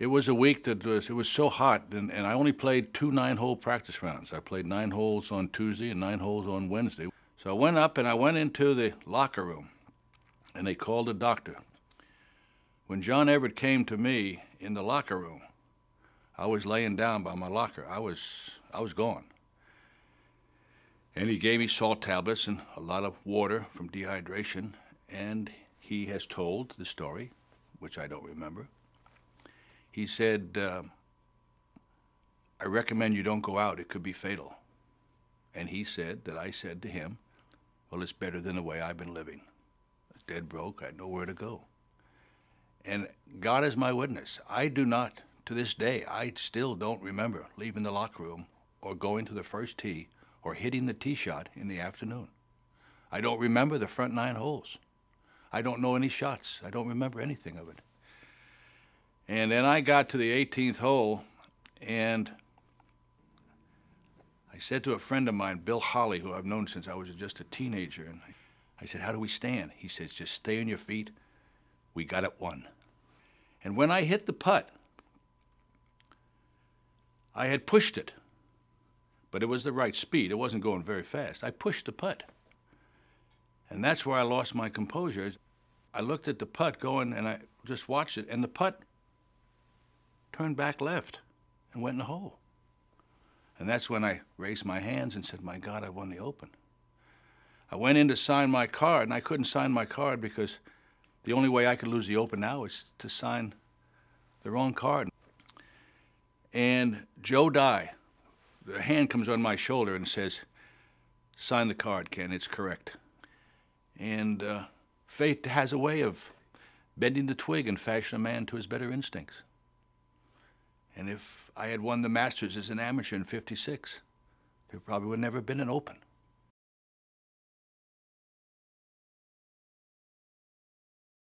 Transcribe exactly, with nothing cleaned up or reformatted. It was a week that was, it was so hot, and, and I only played two nine-hole practice rounds. I played nine holes on Tuesday and nine holes on Wednesday. So I went up and I went into the locker room, and they called the doctor. When John Everett came to me in the locker room, I was laying down by my locker. I was, I was gone. And he gave me salt tablets and a lot of water from dehydration, and he has told the story, which I don't remember. He said, uh, I recommend you don't go out, it could be fatal. And he said that I said to him, well, it's better than the way I've been living. I was dead broke, I had nowhere to go. And God is my witness. I do not, to this day, I still don't remember leaving the locker room or going to the first tee or hitting the tee shot in the afternoon. I don't remember the front nine holes. I don't know any shots. I don't remember anything of it. And then I got to the eighteenth hole, and I said to a friend of mine, Bill Holly, who I've known since I was just a teenager, and I said, how do we stand? He says, just stay on your feet. We got it won. And when I hit the putt, I had pushed it, but it was the right speed. It wasn't going very fast. I pushed the putt. And that's where I lost my composure. I looked at the putt going, and I just watched it, and the putt turned back left and went in the hole. And that's when I raised my hands and said, my God, I won the Open. I went in to sign my card, and I couldn't sign my card because the only way I could lose the Open now is to sign the wrong card. And Joe Dye, the hand comes on my shoulder and says, sign the card, Ken, it's correct. And uh, fate has a way of bending the twig and fashioning a man to his better instincts. And if I had won the Masters as an amateur in fifty-six, there probably would never have been an Open.